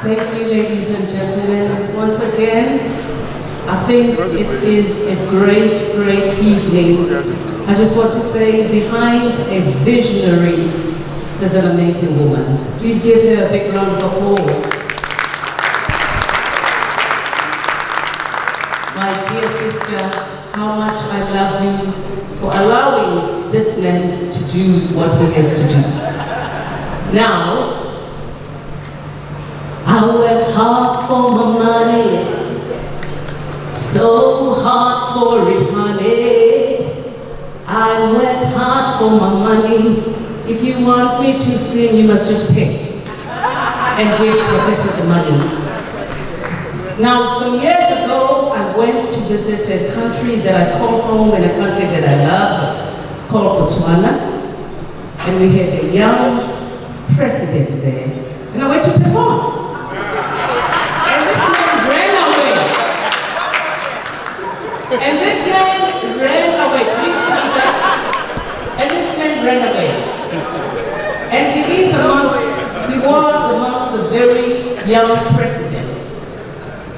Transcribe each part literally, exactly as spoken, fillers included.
Thank you, ladies and gentlemen. Once again, I think it is a great, great evening. I just want to say, behind a visionary, there's an amazing woman. Please give her a big round of applause. My dear sister, how much I love you for allowing this man to do what he has to do. Now, I work hard for my money, so hard for it, honey. I work hard for my money. If you want me to sing, you must just pay and give Professor the money. Now, some years ago, I went to visit a country that I call home and a country that I love, called Botswana. And we had a young president there, and I went to perform. And this man ran away, please come back. And this man ran away. And he is amongst, he was amongst the very young presidents.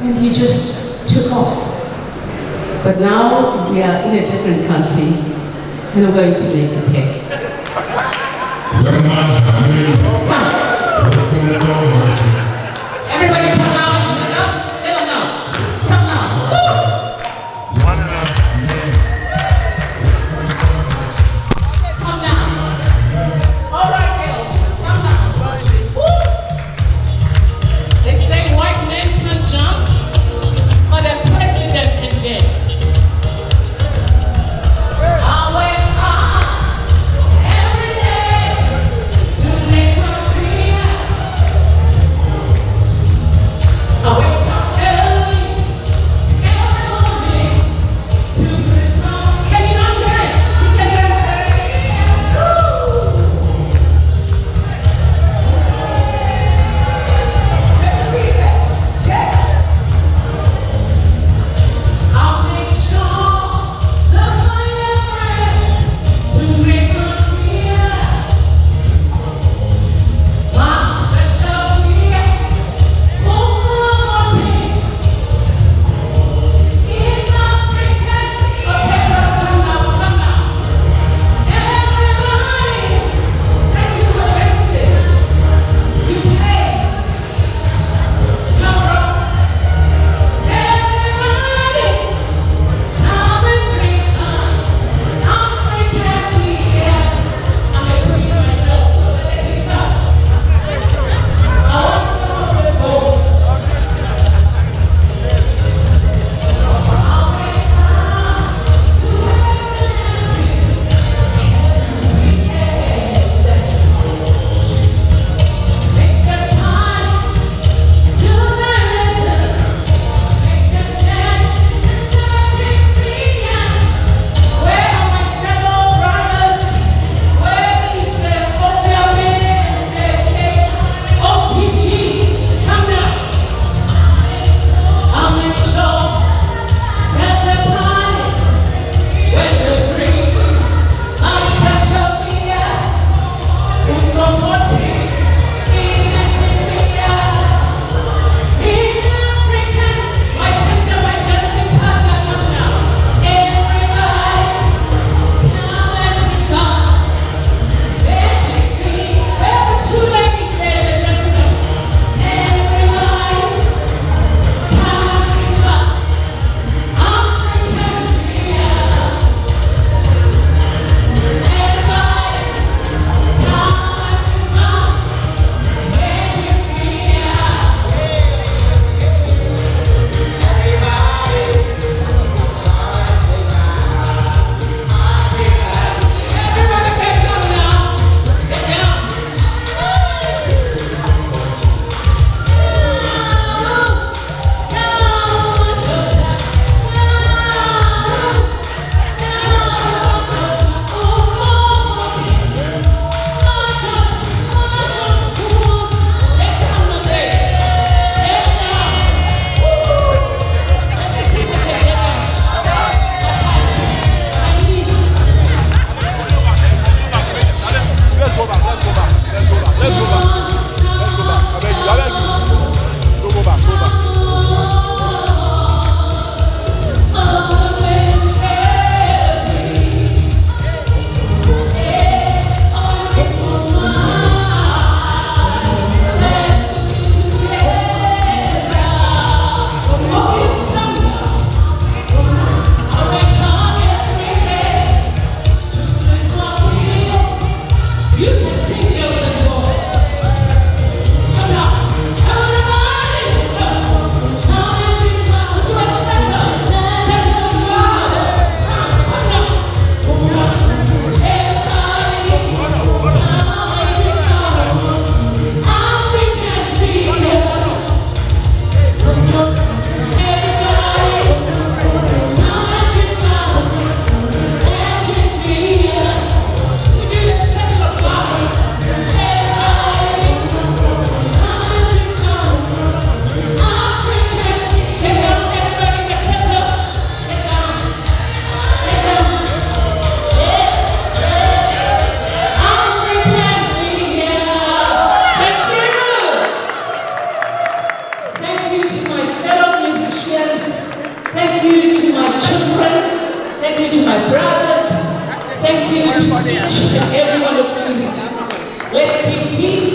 And he just took off. But now we are in a different country, and we're going to make him pay. Everybody come out. To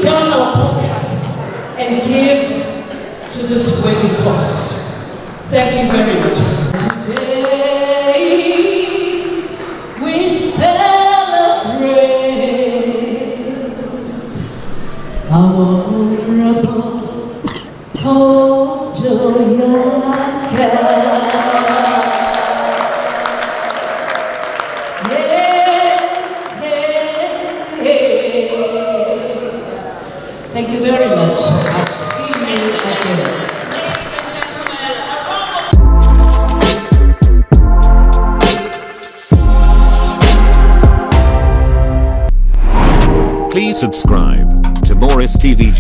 down our pockets and give to this worthy cause. Thank you very much. Today we celebrate our honorable Ojoyaka. Thank you very much. I'll see you again. Please subscribe to Morris T V G H.